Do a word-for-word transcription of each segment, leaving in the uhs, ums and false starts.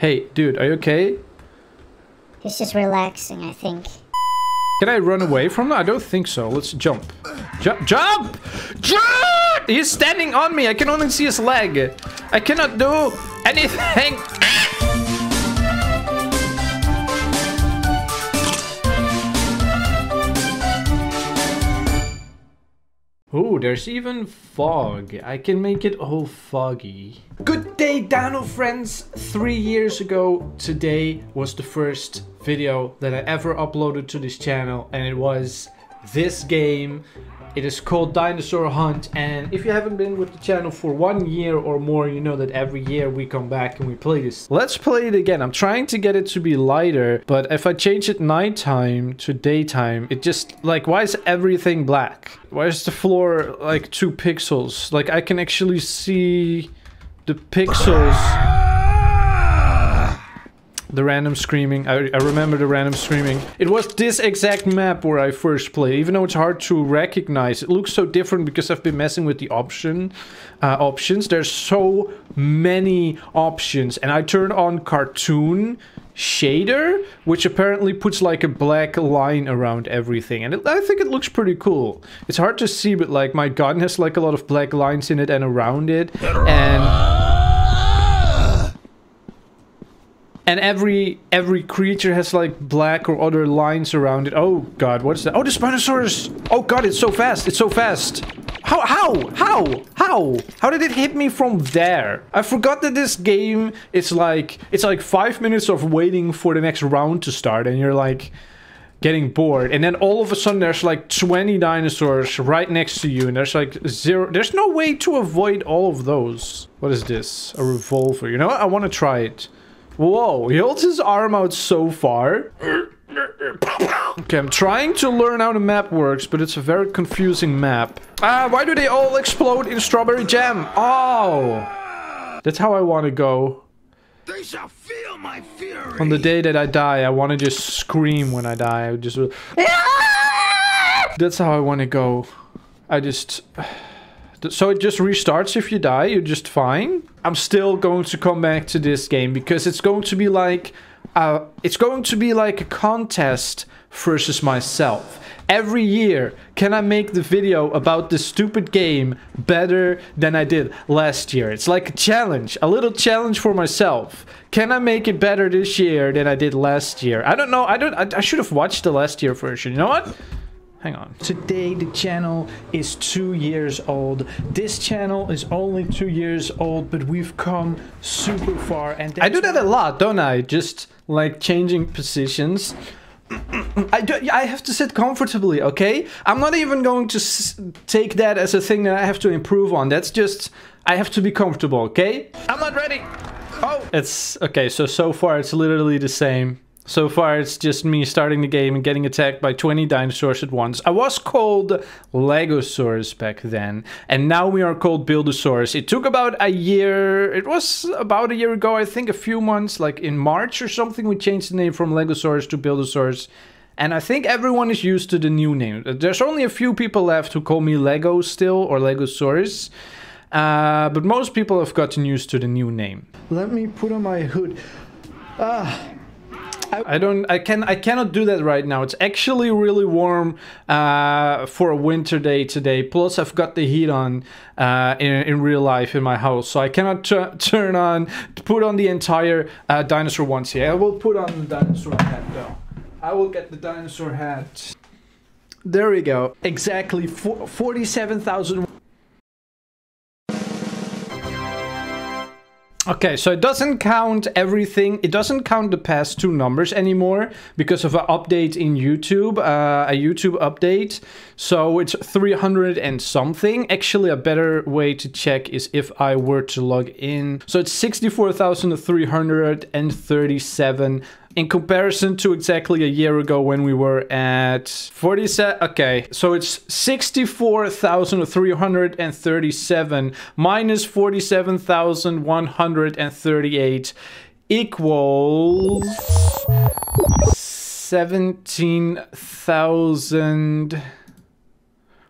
Hey, dude, are you okay? He's just relaxing, I think. Can I run away from that? I don't think so. Let's jump. Jump! Jump! Jump! He's standing on me. I can only see his leg. I cannot do anything. Oh, there's even fog. I can make it all foggy. Good day, Dino friends! Three years ago, today was the first video that I ever uploaded to this channel, and it was this game. It is called Dinosaur Hunt, and if you haven't been with the channel for one year or more, you know that every year we come back and we play this. Let's play it again. I'm trying to get it to be lighter, but if I change it nighttime to daytime, it just, like, why is everything black? Why is the floor like two pixels? Like, I can actually see the pixels. The random screaming. I, I remember the random screaming. It was this exact map where I first played. Even though it's hard to recognize, it looks so different because I've been messing with the option uh, options. There's so many options, and I turned on cartoon shader, which apparently puts like a black line around everything, and it, I think it looks pretty cool. It's hard to see, but like my gun has like a lot of black lines in it and around it, and. And every every creature has like black or other lines around it. Oh god, what's that? Oh, the Spinosaurus! Oh god, it's so fast! It's so fast! How? How? How? How? How did it hit me from there? I forgot that this game is like it's like five minutes of waiting for the next round to start, and you're like getting bored, and then all of a sudden there's like twenty dinosaurs right next to you, and there's like zero. There's no way to avoid all of those. What is this? A revolver? You know what? I want to try it. Whoa, he holds his arm out so far. Okay, I'm trying to learn how the map works, but it's a very confusing map. Ah, why do they all explode in strawberry jam? Oh! That's how I want to go. They shall feel my fury. On the day that I die, I want to just scream when I die. I just... That's how I want to go. I just... So it just restarts if you die, you're just fine. I'm still going to come back to this game because it's going to be like uh it's going to be like a contest versus myself. Every year, can I make the video about this stupid game better than I did last year? It's like a challenge, a little challenge for myself. Can I make it better this year than I did last year? I don't know. I don't I, I should have watched the last year version. You know what? Hang on. Today the channel is two years old. This channel is only two years old, but we've come super far. And I do that a lot, don't I? Just like changing positions. I do, I have to sit comfortably, okay? I'm not even going to s take that as a thing that I have to improve on. That's just, I have to be comfortable, okay? I'm not ready. Oh, it's okay. So, so far it's literally the same. So far, it's just me starting the game and getting attacked by twenty dinosaurs at once. I was called Legosaurus back then, and now we are called Buildosaurus. It took about a year... It was about a year ago, I think, a few months, like in March or something, we changed the name from Legosaurus to Buildosaurus. And I think everyone is used to the new name. There's only a few people left who call me Lego still, or Legosaurus. Uh, but most people have gotten used to the new name. Let me put on my hood. Ah... I don't I can I cannot do that right now. It's actually really warm uh, for a winter day today. Plus I've got the heat on uh, in, in real life in my house, so I cannot turn on put on the entire uh, dinosaur onesie here. I will put on the dinosaur hat though. I will get the dinosaur hat. There we go. Exactly forty-seven thousand. Okay, so it doesn't count everything. It doesn't count the past two numbers anymore because of an update in YouTube, uh, a YouTube update. So it's three hundred and something. Actually, a better way to check is if I were to log in. So it's sixty-four thousand three hundred thirty-seven in comparison to exactly a year ago when we were at forty-seven. Okay, so it's sixty-four thousand three hundred thirty-seven minus forty-seven thousand one hundred thirty-eight equals seventeen thousand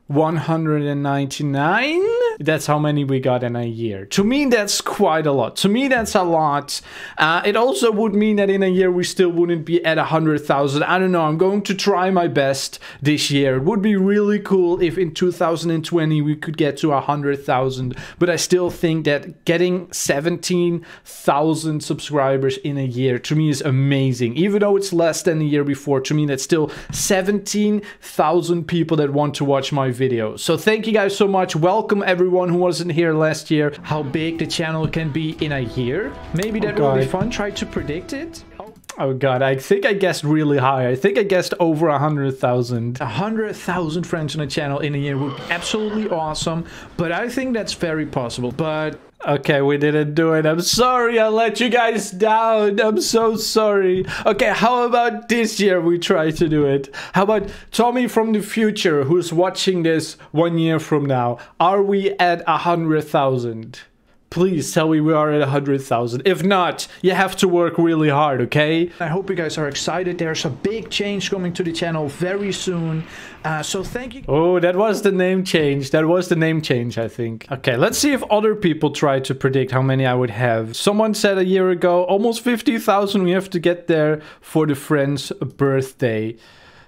one hundred ninety-nine. That's how many we got in a year. To me, that's quite a lot. To me, that's a lot. Uh, it also would mean that in a year, we still wouldn't be at one hundred thousand. I don't know. I'm going to try my best this year. It would be really cool if in two thousand twenty, we could get to one hundred thousand. But I still think that getting seventeen thousand subscribers in a year, to me, is amazing. Even though it's less than the year before, to me, that's still seventeen thousand people that want to watch my videos. So thank you guys so much. Welcome everyone who wasn't here last year. How big the channel can be in a year. Maybe that will be fun. Try to predict it. Oh god, I think I guessed really high. I think I guessed over one hundred thousand. one hundred thousand friends on the channel in a year would be absolutely awesome. But I think that's very possible. But... okay, we didn't do it. I'm sorry I let you guys down. I'm so sorry. Okay, how about this year we try to do it? How about Tommy from the future who's watching this one year from now? Are we at one hundred thousand? Please tell me we are at one hundred thousand. If not, you have to work really hard, okay? I hope you guys are excited. There's a big change coming to the channel very soon. Uh, so thank you. Oh, that was the name change. That was the name change, I think. Okay, let's see if other people try to predict how many I would have. Someone said a year ago, almost fifty thousand. We have to get there for the friend's birthday.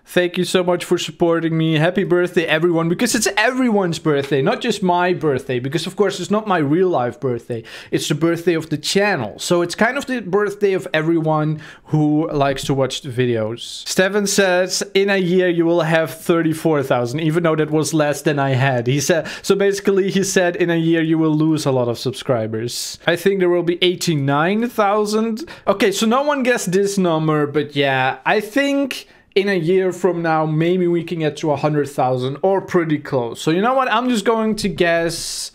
Thank you so much for supporting me. Happy birthday, everyone, because it's everyone's birthday, not just my birthday, because of course it's not my real life birthday. It's the birthday of the channel. So it's kind of the birthday of everyone who likes to watch the videos. Steven says, in a year you will have thirty-four thousand, even though that was less than I had. He said, so basically he said, in a year you will lose a lot of subscribers. I think there will be eighty-nine thousand. Okay, so no one guessed this number, but yeah, I think... in a year from now, maybe we can get to one hundred thousand or pretty close. So you know what? I'm just going to guess.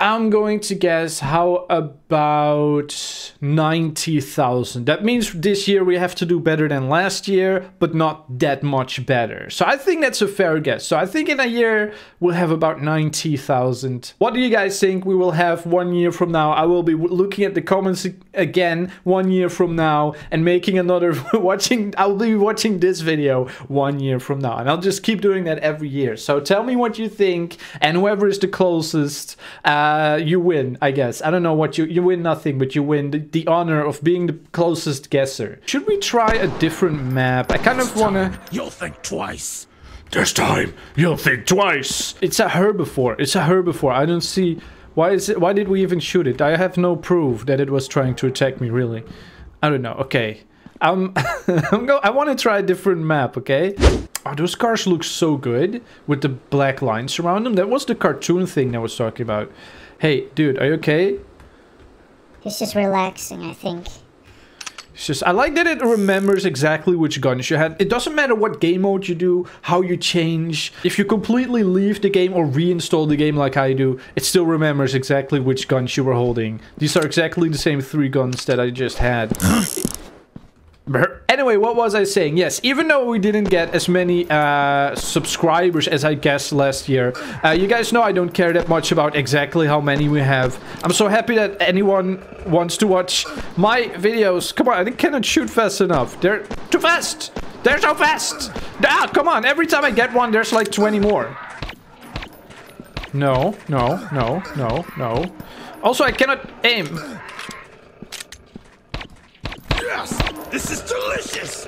I'm going to guess how about ninety thousand. That means this year we have to do better than last year, but not that much better. So I think that's a fair guess. So I think in a year we'll have about ninety thousand. What do you guys think we will have one year from now? I will be looking at the comments again one year from now and making another watching. I'll be watching this video one year from now, and I'll just keep doing that every year. So tell me what you think, and whoever is the closest, uh, Uh, you win, I guess. I don't know what you... you win nothing, but you win the, the honor of being the closest guesser. Should we try a different map? I kind of wanna... you'll think twice. This time, you'll think twice. It's a herbivore. It's a herbivore. I don't see... why is it... why did we even shoot it? I have no proof that it was trying to attack me, really. I don't know. Okay. Um, I'm go I want to try a different map, okay? Oh, those cars look so good with the black lines around them. That was the cartoon thing I was talking about. Hey, dude, are you okay? It's just relaxing, I think. It's just, I like that it remembers exactly which guns you had. It doesn't matter what game mode you do, how you change. If you completely leave the game or reinstall the game like I do, it still remembers exactly which guns you were holding. These are exactly the same three guns that I just had. Anyway, what was I saying? Yes, even though we didn't get as many uh, subscribers as I guessed last year, uh, you guys know I don't care that much about exactly how many we have. I'm so happy that anyone wants to watch my videos. Come on, I cannot shoot fast enough. They're too fast. They're so fast. Ah, come on. Every time I get one, there's like twenty more. No, no, no, no, no. Also, I cannot aim. Yes. This is delicious!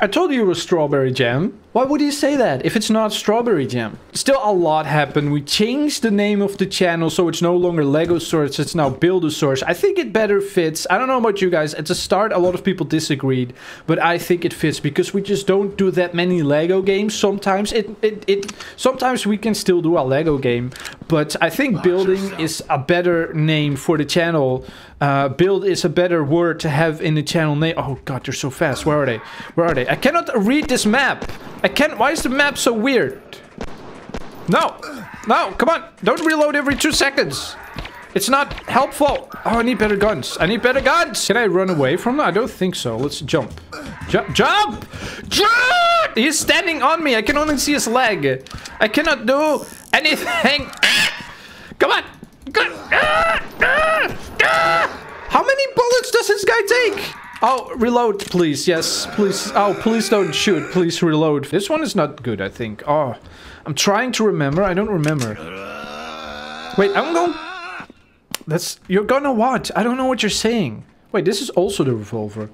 I told you it was strawberry jam. Why would you say that if it's not strawberry jam? Still a lot happened. We changed the name of the channel, so it's no longer Legosaurus, it's now Buildosaurus. I think it better fits. I don't know about you guys. At the start, a lot of people disagreed, but I think it fits because we just don't do that many Lego games. Sometimes it, it, it sometimes we can still do a Lego game, but I think building is a better name for the channel. Uh, build is a better word to have in the channel name. Oh god, they're so fast. Where are they? Where are they? I cannot read this map. I can't. Why is the map so weird? No. No, come on. Don't reload every two seconds. It's not helpful. Oh, I need better guns. I need better guns. Can I run away from them? I don't think so. Let's jump. Jump. Jump. Jump. He's standing on me. I can only see his leg. I cannot do anything. Come on. How many bullets does this guy take? Oh, reload, please. Yes, please. Oh, please don't shoot. Please reload. This one is not good, I think. Oh, I'm trying to remember. I don't remember. Wait, I'm going... That's... You're gonna what? I don't know what you're saying. Wait, this is also the revolver.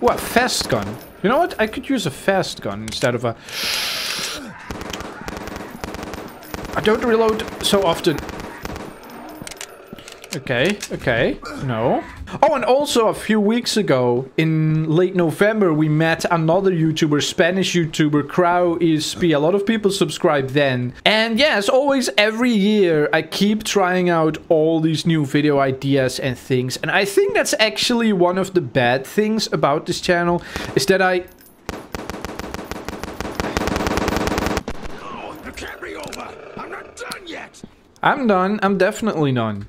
What? Fast gun. You know what? I could use a fast gun instead of a... I don't reload so often. Okay, okay, no. Oh, and also a few weeks ago, in late November, we met another YouTuber, Spanish YouTuber, Crow I S P. A lot of people subscribed then. And yeah, as always, every year, I keep trying out all these new video ideas and things. And I think that's actually one of the bad things about this channel, is that I... Oh, you can't be over. I'm not done yet. I'm done. I'm definitely done.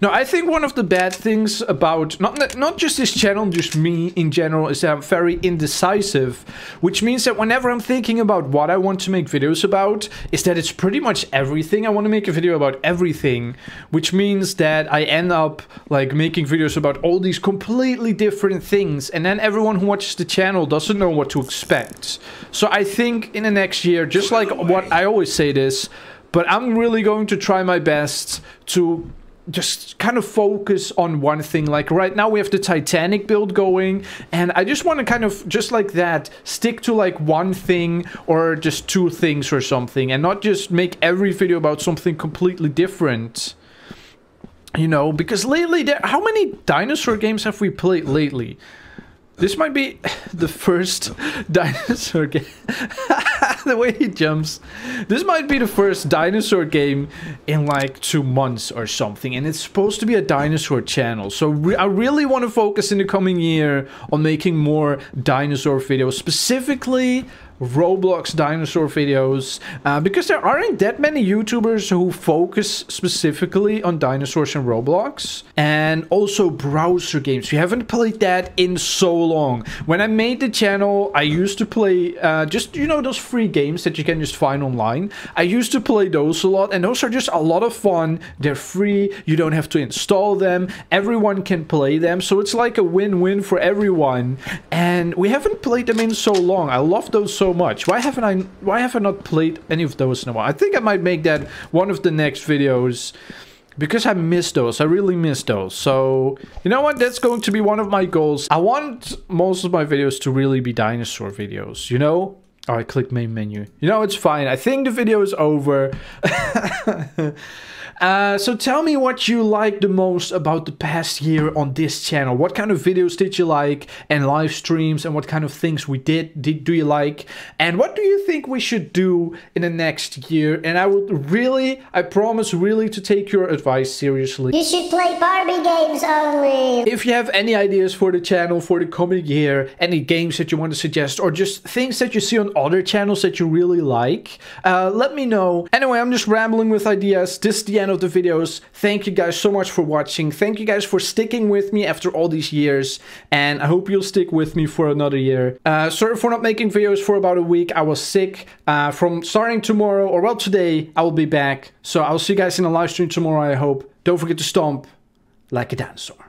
No, I think one of the bad things about, not, not just this channel, just me in general, is that I'm very indecisive. Which means that whenever I'm thinking about what I want to make videos about, is that it's pretty much everything. I want to make a video about everything. Which means that I end up, like, making videos about all these completely different things. And then everyone who watches the channel doesn't know what to expect. So I think in the next year, just like what I always say this, but I'm really going to try my best to... just kind of focus on one thing. Like right now we have the Titanic build going, and I just want to kind of just like that stick to like one thing or just two things or something, and not just make every video about something completely different, you know. Because lately there, how many dinosaur games have we played lately? This might be the first dinosaur game. The way he jumps. This might be the first dinosaur game in like two months or something. And it's supposed to be a dinosaur channel. So re I really want to focus in the coming year on making more dinosaur videos. Specifically... Roblox dinosaur videos, uh, because there aren't that many YouTubers who focus specifically on dinosaurs in Roblox. And also browser games. We haven't played that in so long. When I made the channel, I used to play uh, just, you know, those free games that you can just find online. I used to play those a lot, and those are just a lot of fun. They're free, you don't have to install them, everyone can play them, so it's like a win-win for everyone. And we haven't played them in so long. I love those so much. Why haven't I why have I not played any of those in a while? I think I might make that one of the next videos, because I miss those. I really miss those. So you know what, that's going to be one of my goals. I want most of my videos to really be dinosaur videos, you know. Oh, I clicked main menu. You know, it's fine. I think the video is over. uh, so tell me what you like the most about the past year on this channel. What kind of videos did you like? And live streams, and what kind of things we did, did do you like? And what do you think we should do in the next year? And I would really, I promise really to take your advice seriously. You should play Barbie games only. If you have any ideas for the channel for the coming year, any games that you want to suggest, or just things that you see on other channels that you really like, uh, let me know. Anyway, I'm just rambling with ideas. This is the end of the videos. Thank you guys so much for watching. Thank you guys for sticking with me after all these years, and I hope you'll stick with me for another year. Uh, sorry for not making videos for about a week. I was sick. Uh, from starting tomorrow, or well today, I will be back. So I'll see you guys in a live stream tomorrow, I hope. Don't forget to stomp like a dinosaur.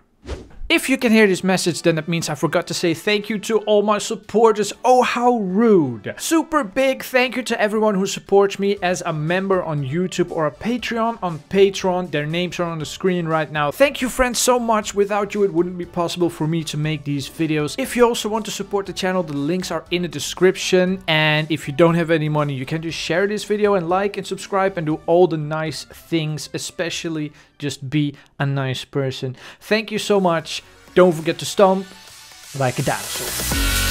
If you can hear this message, then that means I forgot to say thank you to all my supporters. Oh, how rude. Super big thank you to everyone who supports me as a member on YouTube or a Patreon on Patreon. Their names are on the screen right now. Thank you, friends, so much. Without you, it wouldn't be possible for me to make these videos. If you also want to support the channel, the links are in the description. And if you don't have any money, you can just share this video and like and subscribe and do all the nice things, especially just be a nice person. Thank you so much. Don't forget to stomp like a dinosaur.